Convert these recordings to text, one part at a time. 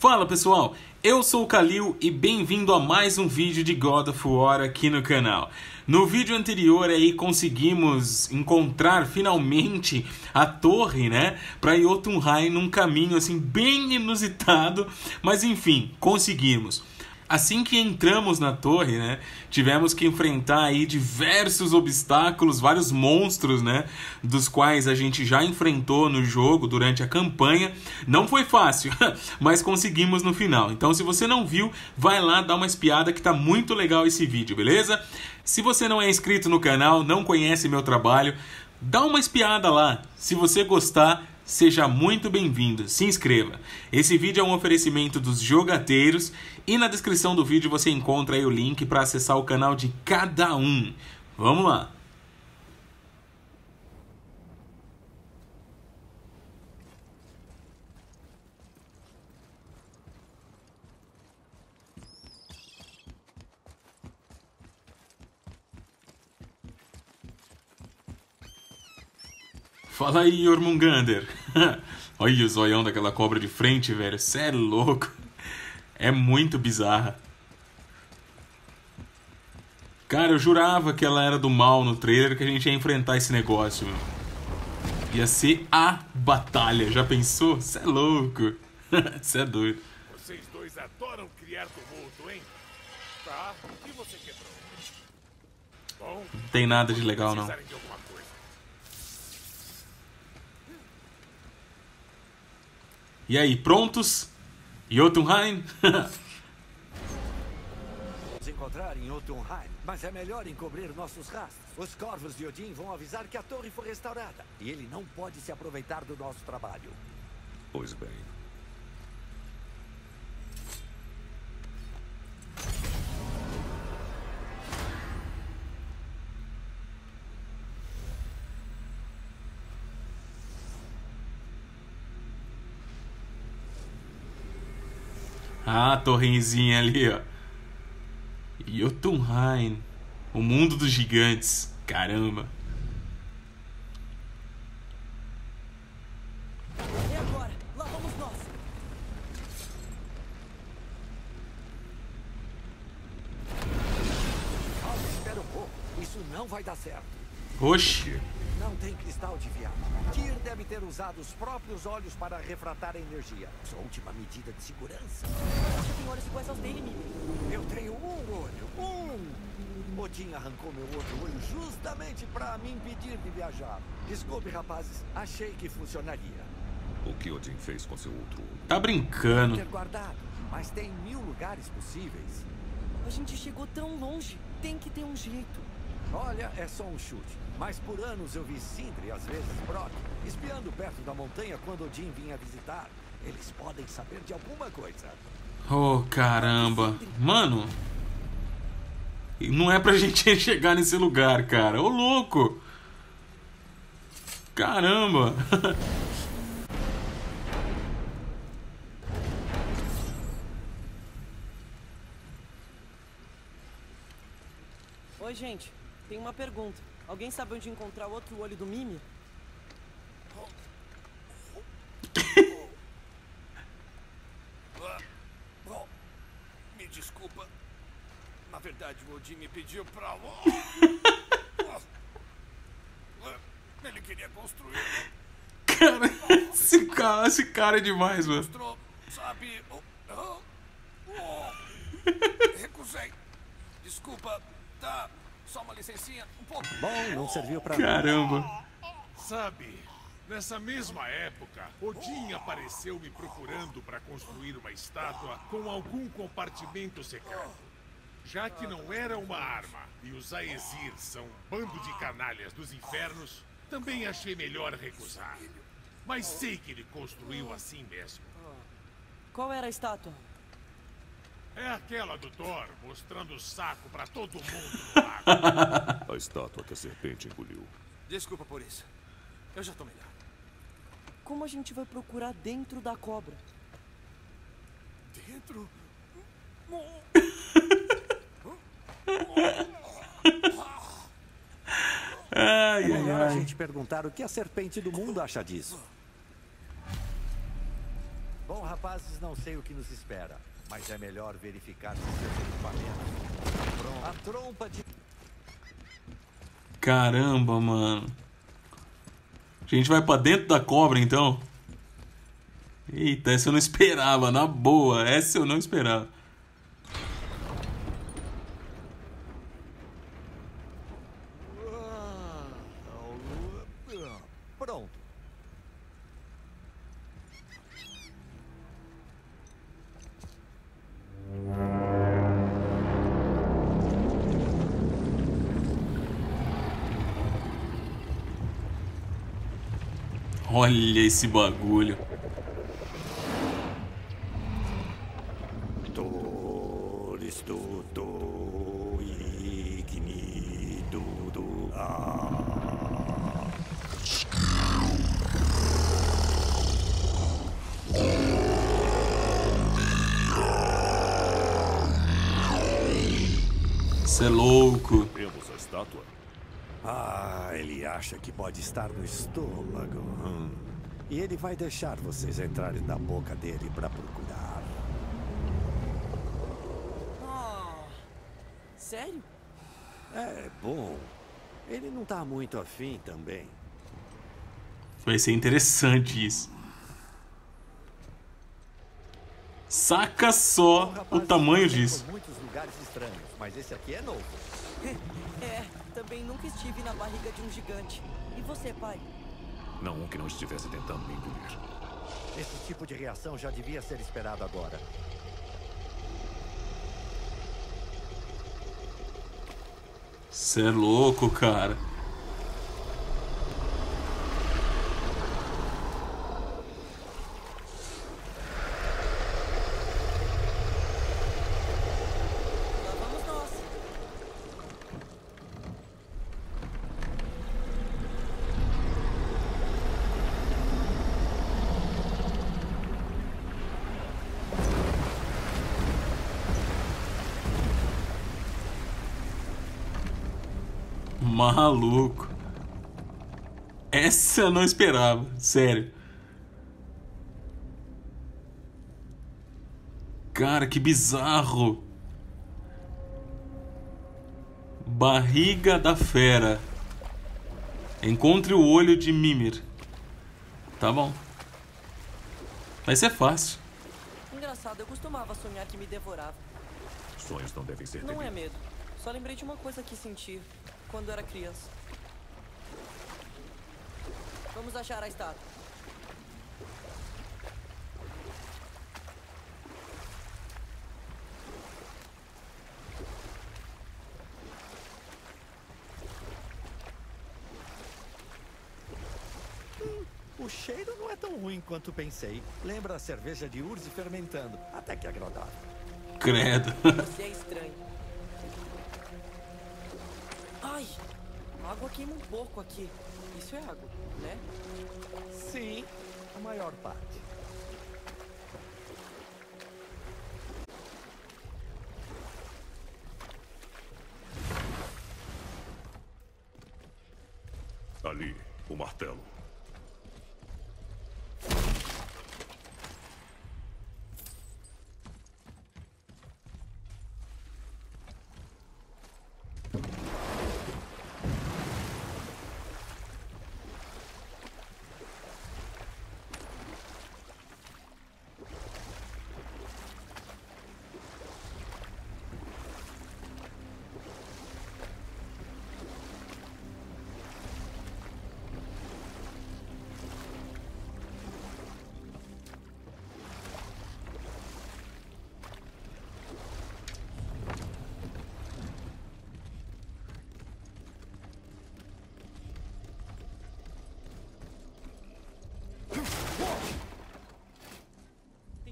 Fala pessoal, eu sou o Kalil e bem-vindo a mais um vídeo de God of War aqui no canal. No vídeo anterior aí conseguimos encontrar finalmente a torre, né, para Jotunheim num caminho assim bem inusitado, mas enfim, conseguimos. Assim que entramos na torre, né, tivemos que enfrentar aí diversos obstáculos, vários monstros, né, dos quais a gente já enfrentou no jogo durante a campanha. Não foi fácil, mas conseguimos no final. Então, se você não viu, vai lá dar uma espiada que tá muito legal esse vídeo, beleza? Se você não é inscrito no canal, não conhece meu trabalho, dá uma espiada lá. Se você gostar, seja muito bem-vindo, se inscreva. Esse vídeo é um oferecimento dos jogateiros e na descrição do vídeo você encontra aí o link para acessar o canal de cada um. Vamos lá! Fala aí, Jormungandr. Olha o zoião daquela cobra de frente, velho. Cê é louco. É muito bizarra. Cara, eu jurava que ela era do mal no trailer, que a gente ia enfrentar esse negócio, meu. Ia ser a batalha. Já pensou? Cê é louco. Cê é doido. Vocês dois adoram criar tumulto, hein? Tá, o que você quebrou? Bom, não tem nada de legal, não. E aí, prontos? Jotunheim? Vamos encontrar em Jotunheim, mas é melhor encobrir nossos rastros. Os corvos de Odin vão avisar que a torre foi restaurada e ele não pode se aproveitar do nosso trabalho. Pois bem. Ah, a torrezinha ali, ó. Jotunheim. O mundo dos gigantes. Caramba. E agora? Lá vamos nós. Calma, espera um pouco. Isso não vai dar certo. Oxi. Não tem cristal de viagem. Tyr deve ter usado os próprios olhos para refratar a energia. Sua última medida de segurança. Você tem olhos iguais aos dele, Mime? Eu tenho um olho. Odin arrancou meu outro olho justamente para me impedir de viajar. Desculpe, rapazes. Achei que funcionaria. O que Odin fez com seu outro olho? Tá brincando. Ter guardado, mas tem 1000 lugares possíveis. A gente chegou tão longe. Tem que ter um jeito. Olha, é só um chute, mas por anos eu vi Sindri, às vezes Brok, espiando perto da montanha quando Odin vinha visitar. Eles podem saber de alguma coisa. Oh, caramba. Mano, não é pra gente chegar nesse lugar, cara. Ô, louco. Caramba. Oi, gente. Tem uma pergunta. Alguém sabe onde encontrar o outro olho do Mime? Me desculpa. Na verdade, o Odin me pediu pra... Ele queria construir... Cara, esse cara é demais, mano. Mostrou, sabe... Recusei. Desculpa, tá... Só uma licencinha, um pouco. Bom, não serviu pra... Caramba. Sabe, nessa mesma época, Odin apareceu me procurando para construir uma estátua com algum compartimento secreto. Já que não era uma arma e os Aesir são um bando de canalhas dos infernos, também achei melhor recusar. Mas sei que ele construiu assim mesmo. Qual era a estátua? É aquela do Thor, mostrando o saco pra todo mundo no lago. A estátua que a serpente engoliu. Desculpa por isso. Eu já tô melhor. Como a gente vai procurar dentro da cobra? Dentro? É melhor a gente perguntar o que a serpente do mundo acha disso. Bom, rapaz. rapazes, não sei o que nos espera, mas é melhor verificar se seus equipamentos. A trompa de... Caramba, mano. A gente vai pra dentro da cobra, então. Eita, essa eu não esperava, na boa. Essa eu não esperava. Pronto. Olha esse bagulho. Você é louco. Temos a estátua. Ah, ele acha que pode estar no estômago. E ele vai deixar vocês entrarem na boca dele para procurar. Sério? É, bom. Ele não tá muito afim também. Vai ser interessante isso. Saca só o tamanho disso. Muitos lugares estranhos, mas esse aqui é novo. É, também nunca estive na barriga de um gigante. E você, pai? Não, um que não estivesse tentando me engolir. Esse tipo de reação já devia ser esperado agora. Você é louco, cara. Maluco. Essa eu não esperava, sério. Cara, que bizarro. Barriga da fera. Encontre o olho de Mimir. Tá bom. Vai ser fácil. Engraçado, eu costumava sonhar que me devorava. Sonhos não devem ser. Não é medo. Só lembrei de uma coisa que senti quando era criança. Vamos achar a estátua. O cheiro não é tão ruim quanto pensei. Lembra a cerveja de urze fermentando. Até que agradável. Credo. Você é estranho. Ai, a água queima um pouco aqui. Isso é água, né? Sim, a maior parte. Ali, o martelo.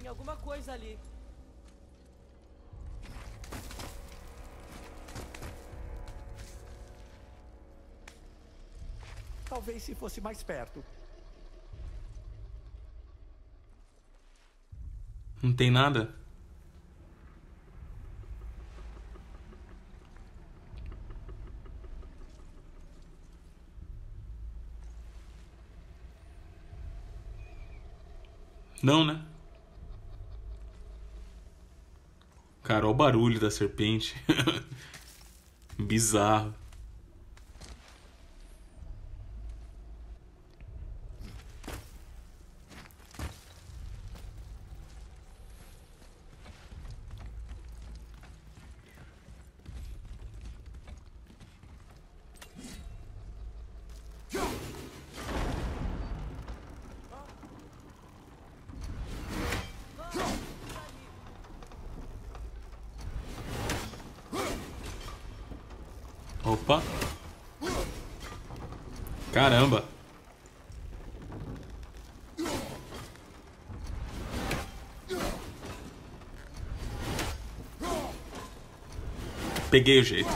Alguma coisa ali. Talvez se fosse mais perto. Não tem nada? Não, né? Cara, olha o barulho da serpente. Bizarro. Opa. Caramba. Peguei o jeito.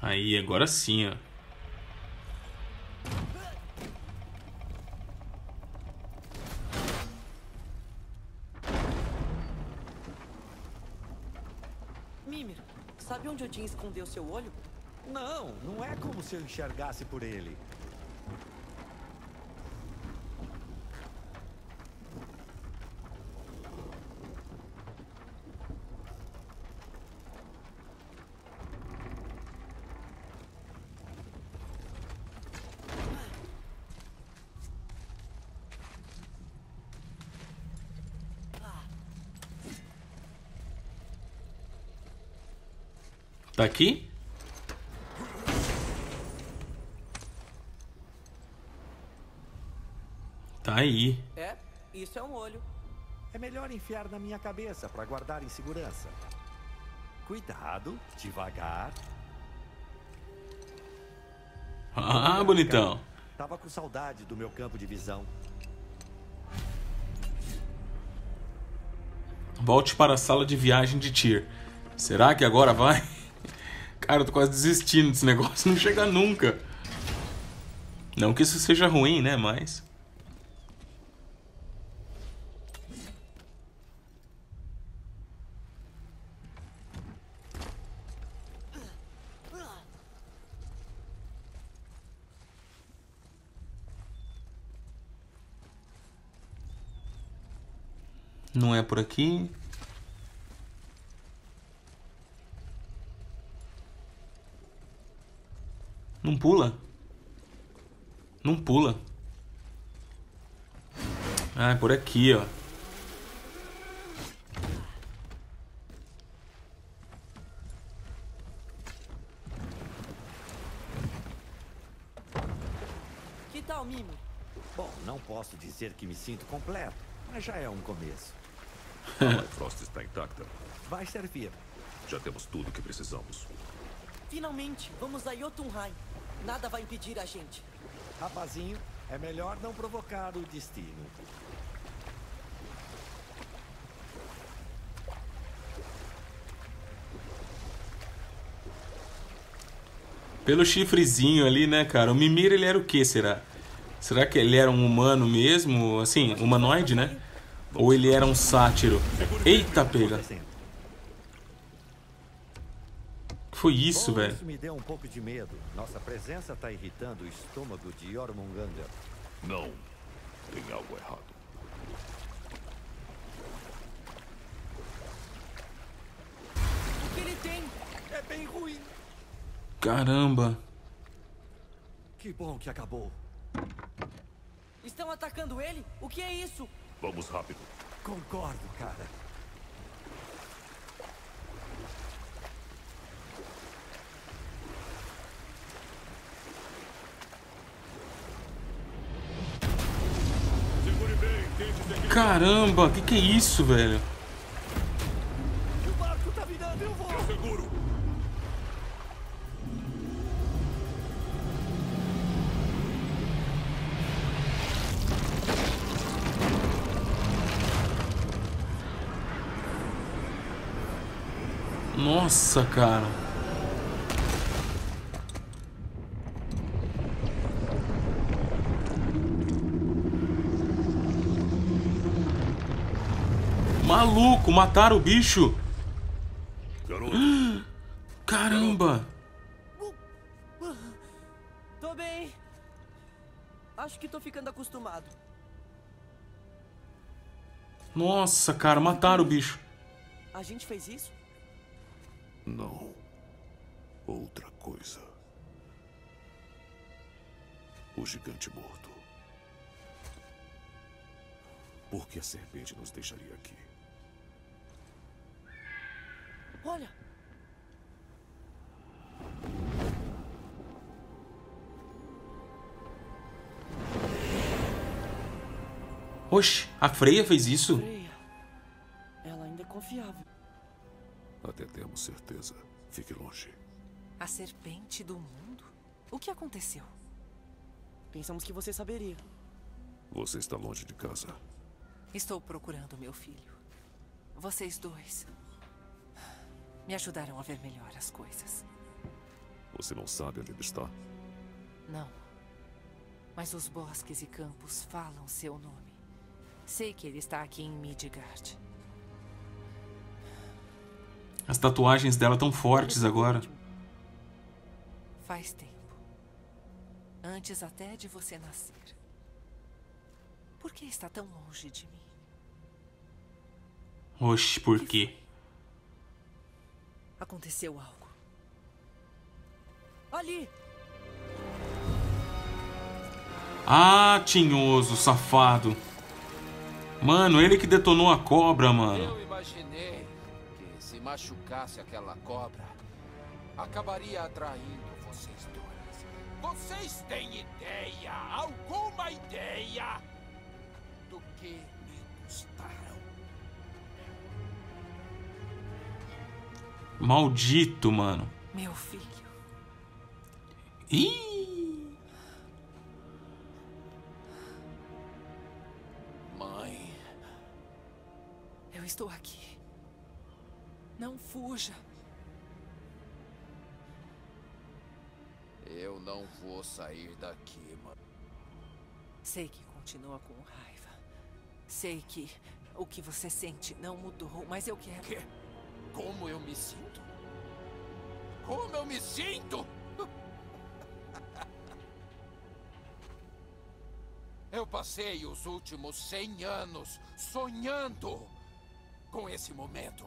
Aí, agora sim, ó. Mimir, sabe onde Odin escondeu seu olho? Não, não é como se eu enxergasse por ele. Tá aqui? Tá aí. É, isso é um olho. É melhor enfiar na minha cabeça para guardar em segurança. Cuidado, devagar. Ah, bonitão. Tava com saudade do meu campo de visão. Volte para a sala de viagem de Tyr. Será que agora vai? Cara, eu tô quase desistindo desse negócio, não chega nunca. Não que isso seja ruim, né, mas... Não é por aqui... Não pula. Não pula. Ah, é por aqui, ó. Que tal, Mimo? Bom, não posso dizer que me sinto completo, mas já é um começo. A Frost está intacta. Vai servir. Já temos tudo o que precisamos. Finalmente, vamos a Jotunheim. Nada vai impedir a gente. Rapazinho, é melhor não provocar o destino. Pelo chifrezinho ali, né, cara? O Mimir, ele era o que, será? Será que ele era um humano mesmo? Assim, humanoide, né? Ou ele era um sátiro? Eita, pega! Foi isso, velho. Isso me deu um pouco de medo. Nossa presença tá irritando o estômago de Jormungandr. Não. Tem algo errado. O que ele tem é bem ruim. Caramba. Que bom que acabou. Estão atacando ele? O que é isso? Vamos rápido. Concordo, cara. Caramba, que é isso, velho? O barco tá virando, eu vou. Eu seguro. Nossa, cara. Maluco, mataram o bicho. Garoto. Caramba. Tô bem. Acho que tô ficando acostumado. Nossa, cara, mataram o bicho. A gente fez isso? Não. Outra coisa. O gigante morto. Por que a serpente nos deixaria aqui? Olha! Oxe, a Freya fez isso? Freya. Ela ainda é confiável. Até temos certeza. Fique longe. A serpente do mundo? O que aconteceu? Pensamos que você saberia. Você está longe de casa. Estou procurando meu filho. Vocês dois me ajudaram a ver melhor as coisas. Você não sabe onde ele está? Não. Mas os bosques e campos falam seu nome. Sei que ele está aqui em Midgard. As tatuagens dela estão fortes agora. Faz tempo. Antes até de você nascer. Por que está tão longe de mim? Oxe, por quê? Aconteceu algo. Ali! Ah, tinhoso, safado. Mano, ele que detonou a cobra, mano. Eu imaginei que se machucasse aquela cobra, acabaria atraindo vocês dois. Vocês têm ideia, alguma ideia? Do que me custaram? Maldito, mano. Meu filho. Ih. Mãe. Eu estou aqui. Não fuja. Eu não vou sair daqui, mãe. Sei que continua com raiva. Sei que o que você sente não mudou, mas eu quero... Que? Como eu me sinto? Como eu me sinto? Eu passei os últimos 100 anos sonhando com esse momento.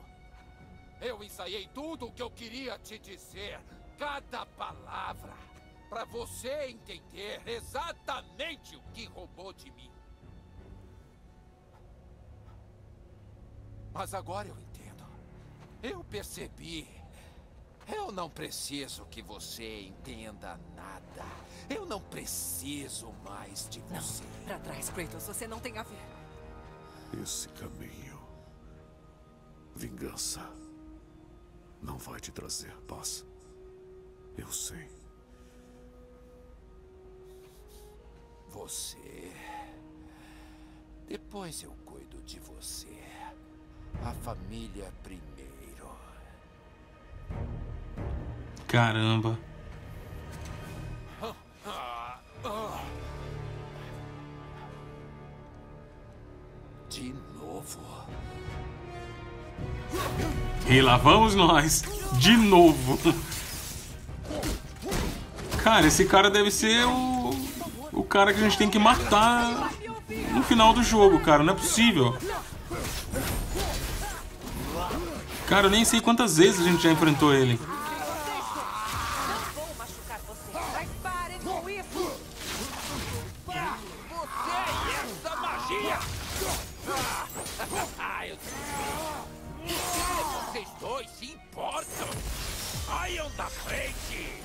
Eu ensaiei tudo o que eu queria te dizer, cada palavra, para você entender exatamente o que roubou de mim. Mas agora eu entendo. Eu percebi. Eu não preciso que você entenda nada. Eu não preciso mais de você. Não, pra trás, Kratos. Você não tem a ver. Esse caminho... Vingança... Não vai te trazer paz. Eu sei. Você... Depois eu cuido de você. A família primeiro. Caramba. De novo. E lá vamos nós. De novo. Cara, esse cara deve ser o cara que a gente tem que matar no final do jogo, cara. Não é possível. Cara, eu nem sei quantas vezes a gente já enfrentou ele. Vocês dois se importam. Saiam da frente.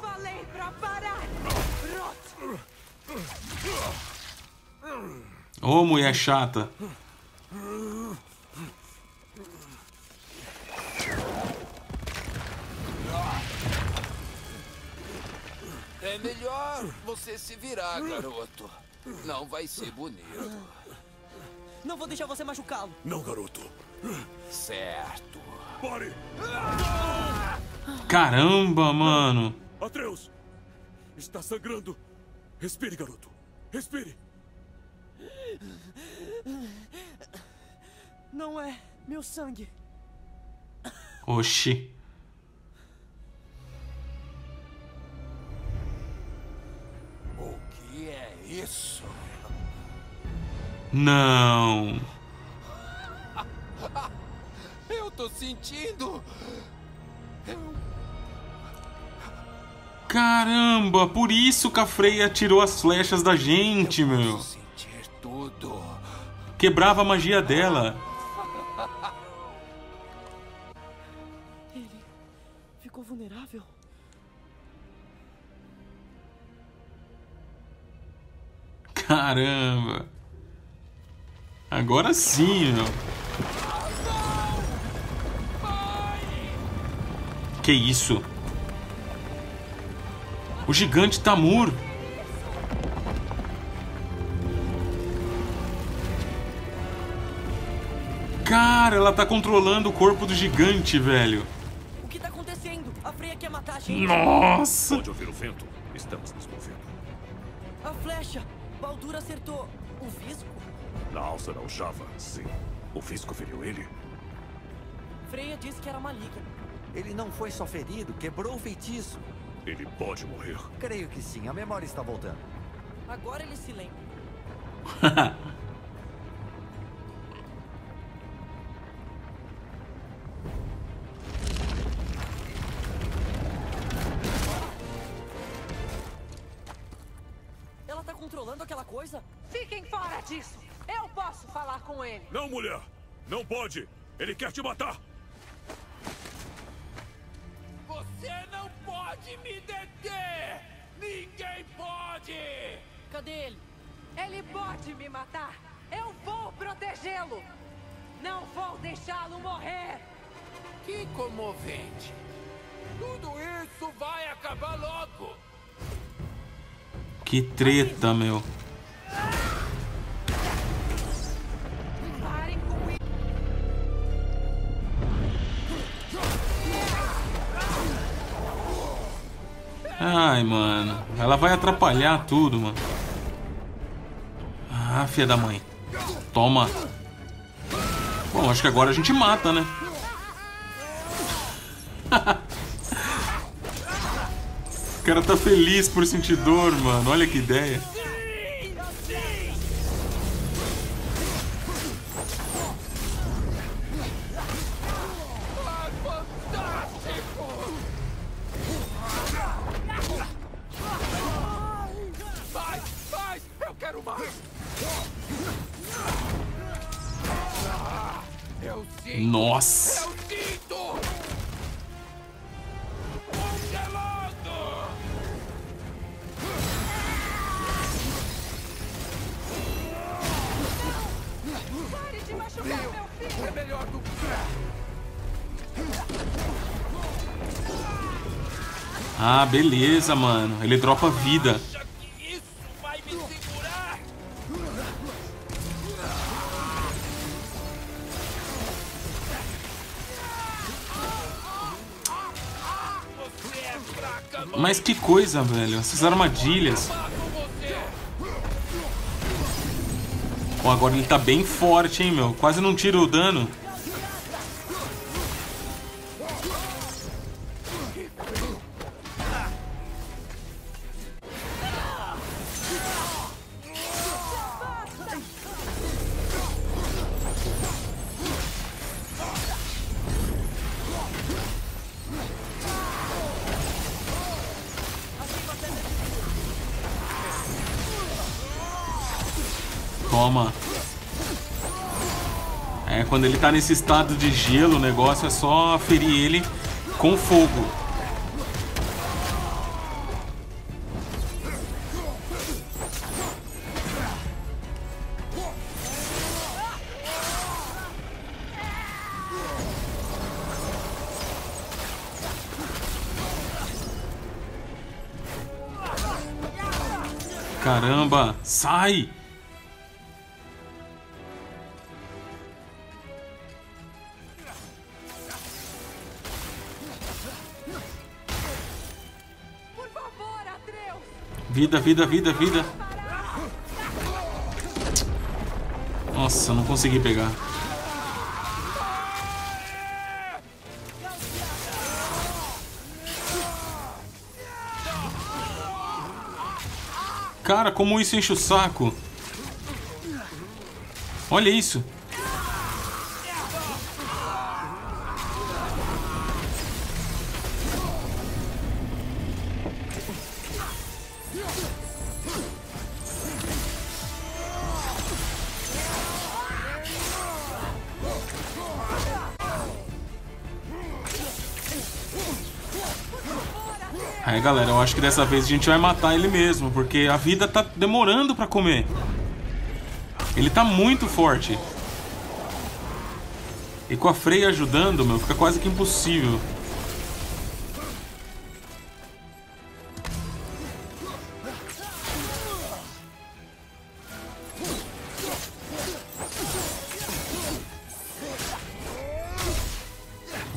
Falei pra parar. Ô, mulher chata. É melhor você se virar, garoto. Não vai ser bonito. Não vou deixar você machucá-lo. Não, garoto. Certo. Pare. Caramba, mano. Atreus! Está sangrando! Respire, garoto! Respire! Não é meu sangue. Oxi. O que é isso? Não. Eu tô sentindo. Caramba, por isso que a Freya tirou as flechas da gente, meu. Quebrava a magia dela. Ele ficou vulnerável. Caramba. Agora sim, meu. Que isso? O gigante Thamur. Cara, ela tá controlando o corpo do gigante, velho. O que tá acontecendo? A Freya quer matar a gente. Nossa! Pode ouvir o vento. Estamos nos movendo. A flecha. Baldur acertou. O visco? Na alça da aljava, sim. O visco feriu ele. Freya disse que era maligna. Ele não foi só ferido, quebrou o feitiço. Ele pode morrer. Creio que sim, a memória está voltando. Agora ele se lembra. Ela está controlando aquela coisa? Fiquem fora disso! Eu posso falar com ele! Não, mulher! Não pode! Ele quer te matar! Você não pode me deter! Ninguém pode! Cadê ele? Ele pode me matar! Eu vou protegê-lo! Não vou deixá-lo morrer! Que comovente! Tudo isso vai acabar logo! Que treta, meu! Parem com isso! Ai, mano. Ela vai atrapalhar tudo, mano. Ah, filha da mãe. Toma. Bom, acho que agora a gente mata, né? O cara tá feliz por sentir dor, mano. Olha que ideia. Nossa! Pare de machucar meu filho! É melhor do que... Ah, beleza, mano. Ele dropa vida. Mas que coisa, velho. Essas armadilhas. Ó, agora ele tá bem forte, hein, meu. Quase não tira o dano. Toma. É, quando ele tá nesse estado de gelo, o negócio é só ferir ele com fogo. Caramba, sai! Vida, vida, vida, vida. Nossa, não consegui pegar. Cara, como isso enche o saco. Olha isso. Aí, galera, eu acho que dessa vez a gente vai matar ele mesmo, porque a vida tá demorando pra comer. Ele tá muito forte. E com a Freya ajudando, meu, fica quase que impossível.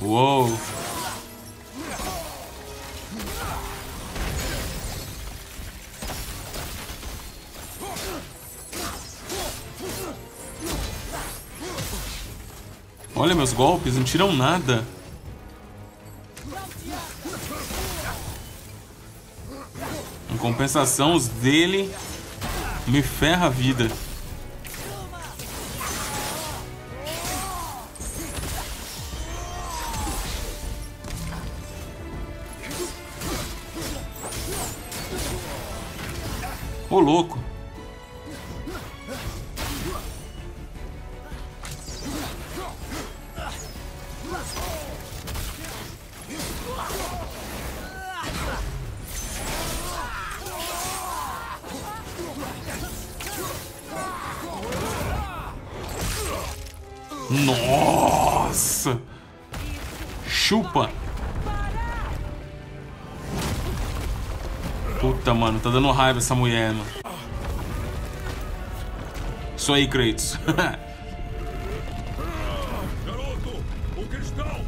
Uou. Olha, meus golpes não tiram nada. Em compensação, os dele me ferra a vida. Ô, louco. Nossa! Chupa! Puta, mano, tá dando raiva essa mulher, mano. Isso aí, Kratos. Garoto, o cristal!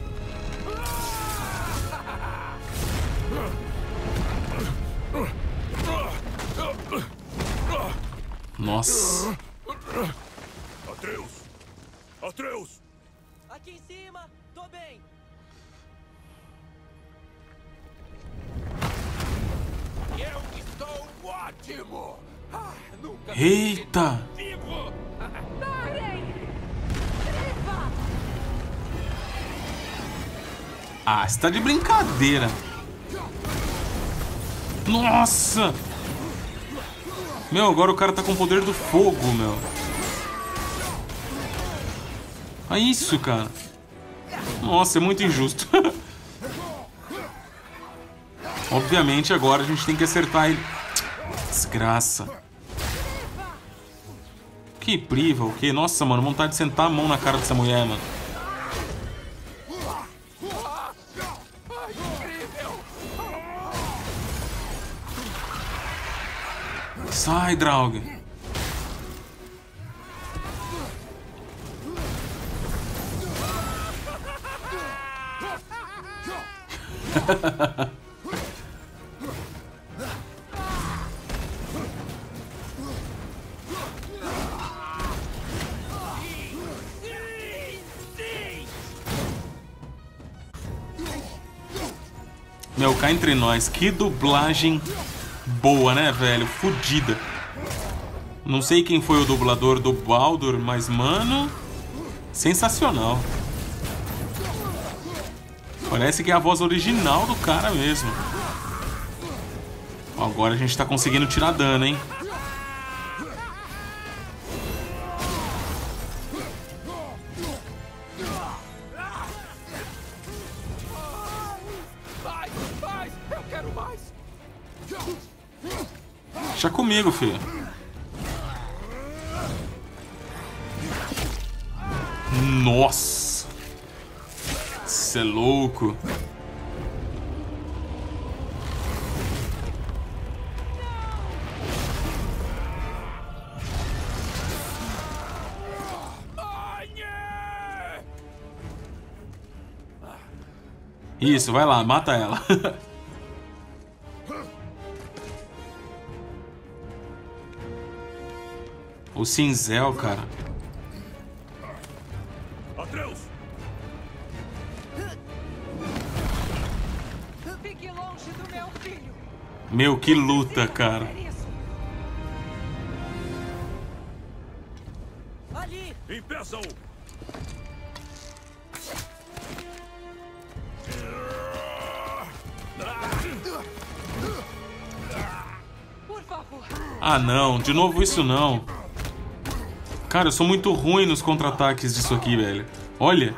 Nossa! Atreus! Aqui em cima, tô bem. Eu estou ótimo. Ah, nunca. Eita! Ah, você tá de brincadeira. Nossa! Meu, agora o cara tá com o poder do fogo, meu. Olha isso, cara. Nossa, é muito injusto. Obviamente, agora a gente tem que acertar ele. Desgraça. Que priva, o quê? Nossa, mano, vontade de sentar a mão na cara dessa mulher, mano. Sai, Draugr. Meu, cá entre nós, que dublagem boa, né, velho? Fudida. Não sei quem foi o dublador do Baldur, mas, mano, sensacional. Parece que é a voz original do cara mesmo. Agora a gente tá conseguindo tirar dano, hein? Mais, eu quero mais. Deixa comigo, filho. Nossa. Isso é louco. Isso, vai lá, mata ela. O cinzel, cara. Atreus! Fique longe do meu filho. Meu, que luta, cara. Ali. Impeçam-o. Ah, não. De novo isso não. Cara, eu sou muito ruim nos contra-ataques disso aqui, velho. Olha.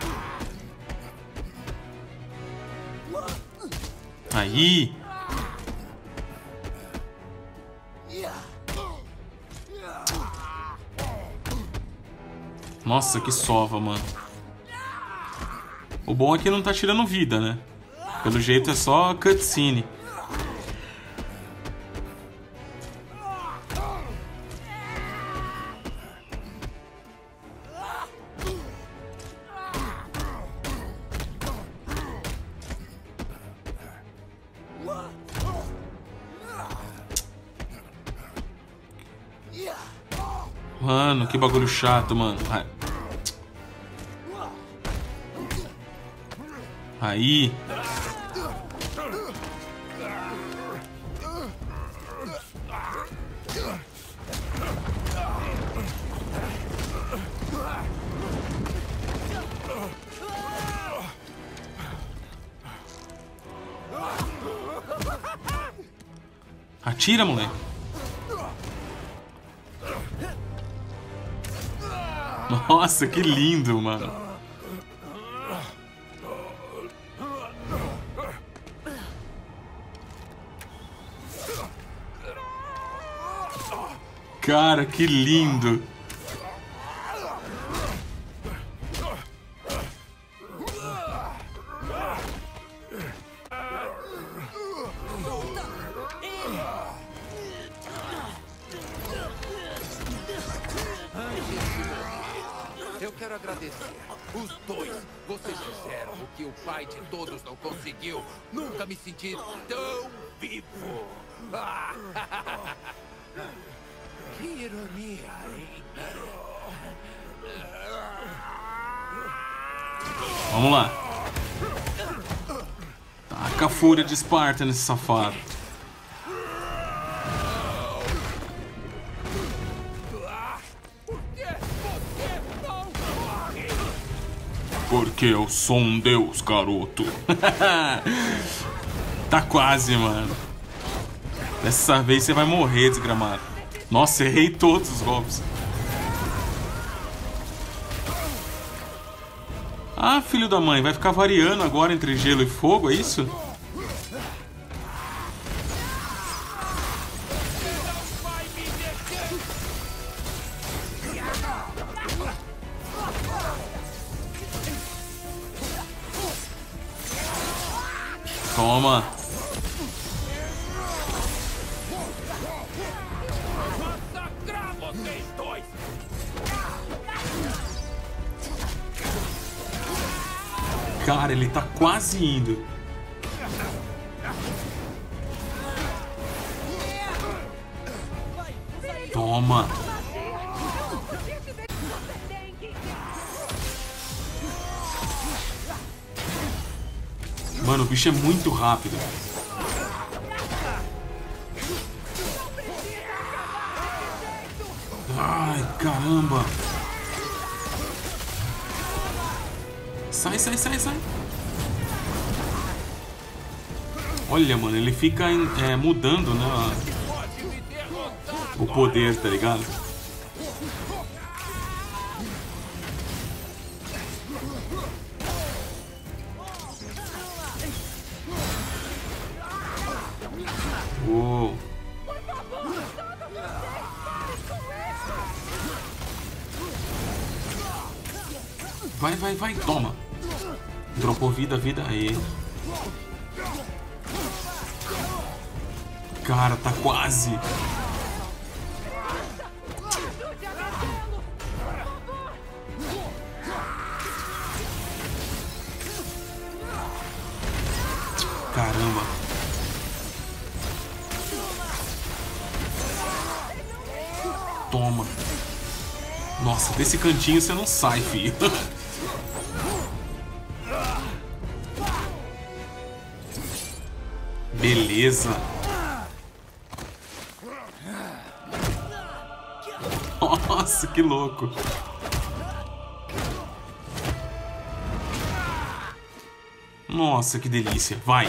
Aí. Nossa, que sova, mano. O bom é que não tá tirando vida, né? Pelo jeito é só cutscene. Mano, que bagulho chato, mano. Aí. Atira, moleque. Nossa, que lindo, mano. Cara, que lindo. Tão vivo. Que ironia, hein? Vamos lá. Taca a fúria de Esparta nesse safado. Porque eu sou um deus, garoto. Tá quase, mano. Dessa vez você vai morrer, desgramado. Nossa, errei todos os golpes. Ah, filho da mãe, vai ficar variando agora entre gelo e fogo, é isso? Toma. Cara, ele tá quase indo. Toma. Mano, o bicho é muito rápido. Ai, caramba. Sai, sai, sai, sai. Olha, mano, ele fica mudando, né? O poder, tá ligado? Uou. Vai, vai, vai, toma. Dropou vida, vida. Aí. Cara, tá quase. Caramba. Toma. Nossa, desse cantinho você não sai, filho. Beleza. Nossa, que louco. Nossa, que delícia. Vai.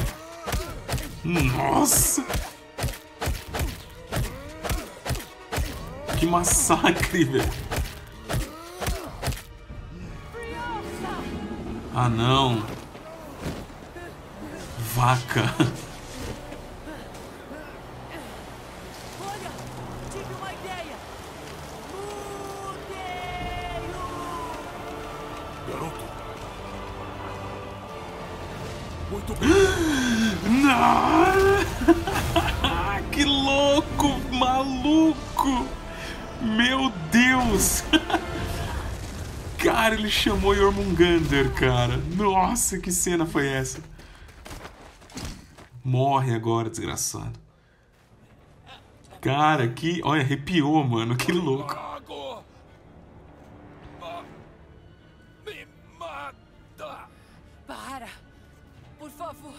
Nossa. Que massacre, velho. Ah, não. Vaca. Que louco, maluco! Meu Deus! Cara, ele chamou Jormungandr, cara. Nossa, que cena foi essa? Morre agora, desgraçado. Cara, que... Olha, arrepiou, mano. Que louco. Me mata! Para! Por favor!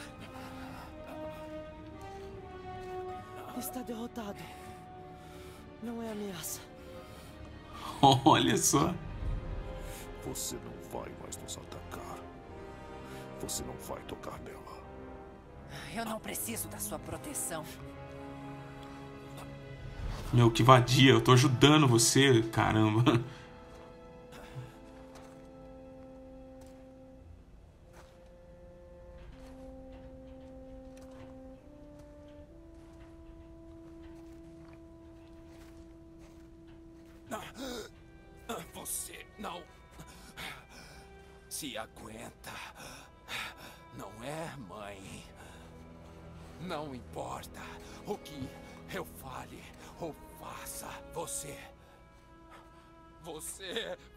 Está derrotado. Não é ameaça. Olha só. Você não vai mais nos atacar. Você não vai tocar nela. Eu não preciso da sua proteção. Meu, que vadia. Eu tô ajudando você, caramba. Você não se aguenta, não é, mãe? Não importa o que eu fale ou faça, você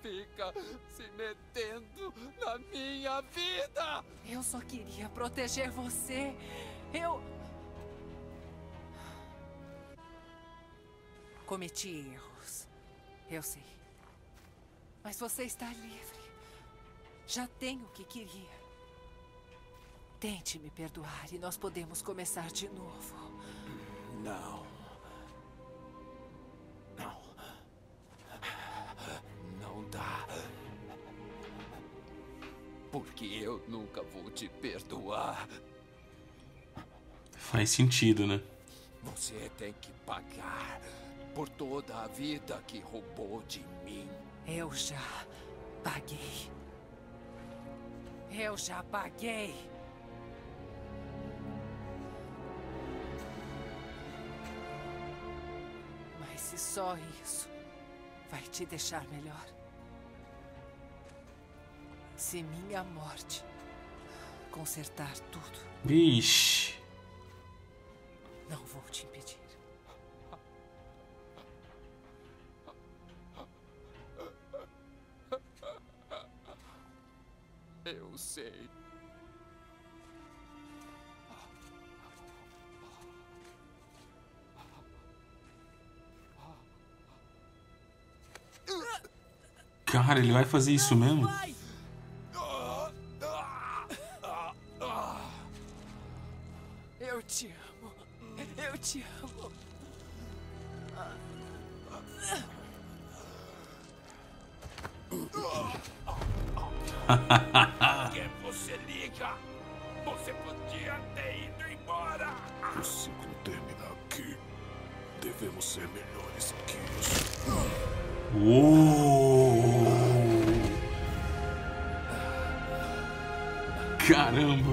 fica se metendo na minha vida. Eu só queria proteger você. Eu cometi erros, eu sei. Mas você está livre. Já tem o que queria. Tente me perdoar e nós podemos começar de novo. Não. Não. Não dá. Porque eu nunca vou te perdoar. Faz sentido, né? Você tem que pagar por toda a vida que roubou de mim. Eu já paguei. Eu já paguei. Mas se só isso vai te deixar melhor. Se minha morte consertar tudo. Vixe. Não vou te impedir. Eu sei. Cara, ele vai fazer isso mesmo? Eu te amo. Eu te amo. Quem você liga? Você podia ter ido embora. O ciclo termina aqui. Devemos ser melhores que isso. Uou. Caramba.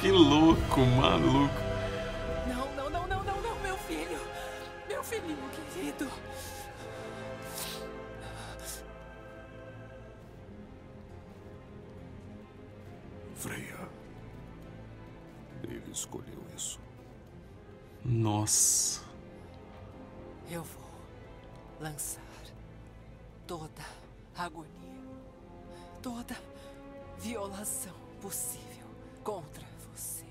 Que louco, maluco. Freya. Ele escolheu isso. Nossa. Eu vou lançar toda a agonia, toda violação possível contra você.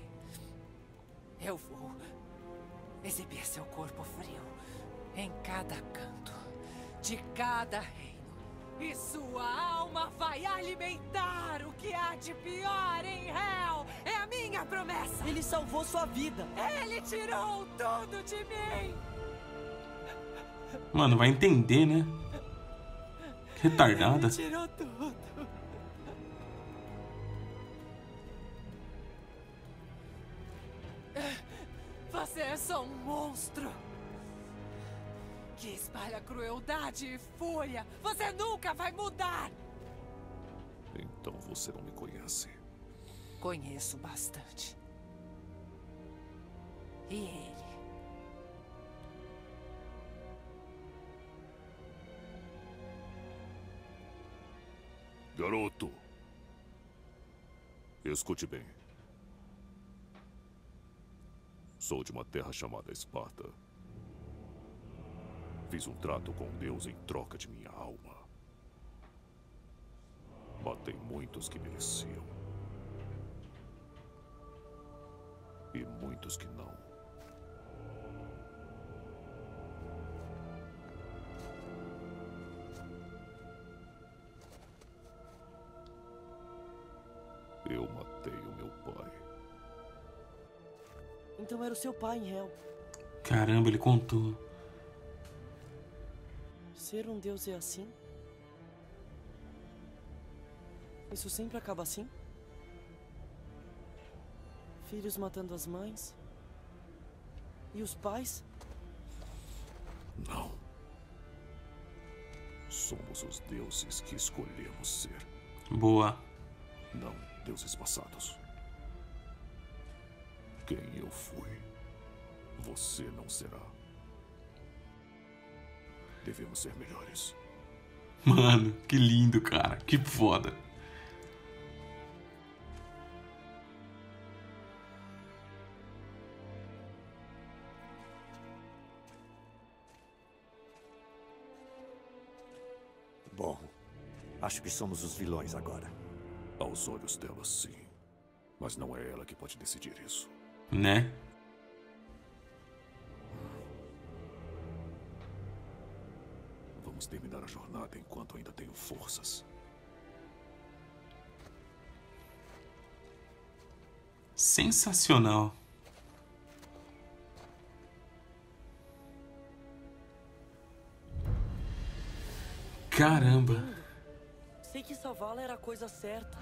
Eu vou exibir seu corpo frio em cada canto de cada reino. E sua alma vai alimentar o que há de pior em Hel. É a minha promessa. Ele salvou sua vida. Ele tirou tudo de mim. Mano, vai entender, né? Retardada. Ele tirou tudo. Você é só um monstro que espalha crueldade e fúria. Você nunca vai mudar. Então você não me conhece. Conheço bastante. E ele? Garoto, escute bem. Sou de uma terra chamada Esparta. Fiz um trato com Deus em troca de minha alma. Matei muitos que mereciam. E muitos que não. Eu matei o meu pai. Então era o seu pai em Hel. Caramba, ele contou. Ser um deus é assim? Isso sempre acaba assim? Filhos matando as mães? E os pais? Não. Somos os deuses que escolhemos ser. Boa. Não deuses passados. Quem eu fui, você não será. Devemos ser melhores. Mano, que lindo, cara. Que foda. Bom, acho que somos os vilões agora. Aos olhos dela, sim. Mas não é ela que pode decidir isso. Né? Vamos terminar a jornada enquanto ainda tenho forças. Sensacional. Caramba. Sei que salvá-la era a coisa certa,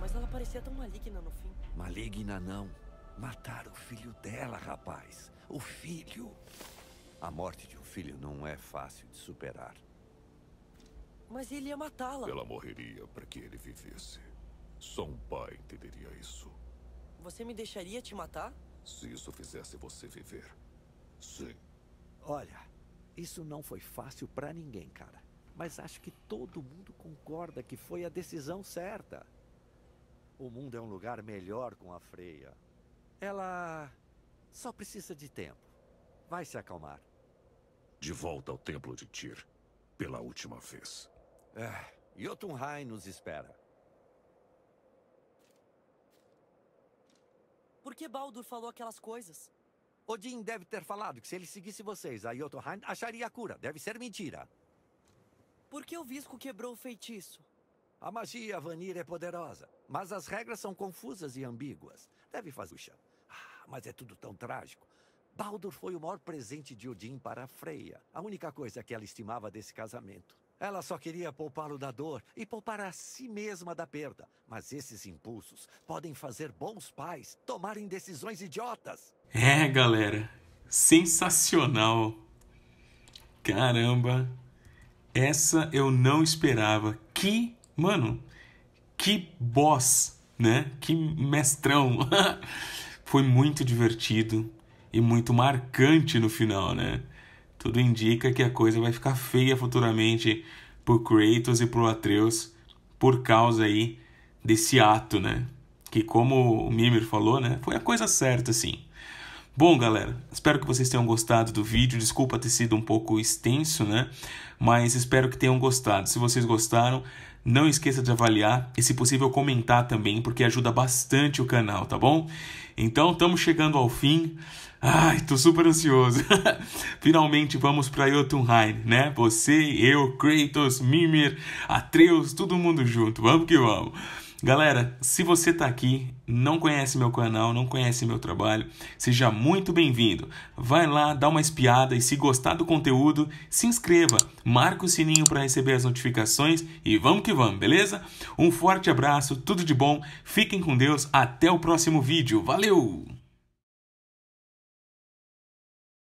mas ela parecia tão maligna no fim. Maligna não. Matar o filho dela, rapaz. O filho. A morte de um filho não é fácil de superar. Mas ele ia matá-la. Ela morreria para que ele vivesse. Só um pai entenderia isso. Você me deixaria te matar? Se isso fizesse você viver. Sim. Olha, isso não foi fácil para ninguém, cara. Mas acho que todo mundo concorda que foi a decisão certa. O mundo é um lugar melhor com a Freya. Ela só precisa de tempo. Vai se acalmar. De volta ao templo de Tyr, pela última vez. Jotunheim nos espera. Por que Baldur falou aquelas coisas? Odin deve ter falado que se ele seguisse vocês a Jotunheim, acharia a cura. Deve ser mentira. Por que o Visco quebrou o feitiço? A magia Vanir é poderosa, mas as regras são confusas e ambíguas. Deve fazer... mas é tudo tão trágico. Baldur foi o maior presente de Odin para Freya. A única coisa que ela estimava desse casamento. Ela só queria poupá-lo da dor e poupar a si mesma da perda. Mas esses impulsos podem fazer bons pais tomarem decisões idiotas. É, galera. Sensacional. Caramba. Essa eu não esperava. Que, mano, que boss, né? Que mestrão. Foi muito divertido. E muito marcante no final, né? Tudo indica que a coisa vai ficar feia futuramente pro Kratos e pro Atreus por causa aí desse ato, né? Que como o Mimir falou, né? Foi a coisa certa, sim. Bom, galera, espero que vocês tenham gostado do vídeo. Desculpa ter sido um pouco extenso, né? Mas espero que tenham gostado. Se vocês gostaram, Não esqueça de avaliar e, se possível, comentar também, porque ajuda bastante o canal, tá bom? Então, estamos chegando ao fim. Ai, tô super ansioso. Finalmente vamos pra Jotunheim, né? Você, eu, Kratos, Mimir, Atreus, todo mundo junto. Vamos que vamos. Galera, se você tá aqui, não conhece meu canal, não conhece meu trabalho, seja muito bem-vindo. Vai lá, dá uma espiada e, se gostar do conteúdo, se inscreva, marca o sininho para receber as notificações e vamos que vamos, beleza? Um forte abraço, tudo de bom, fiquem com Deus, até o próximo vídeo. Valeu!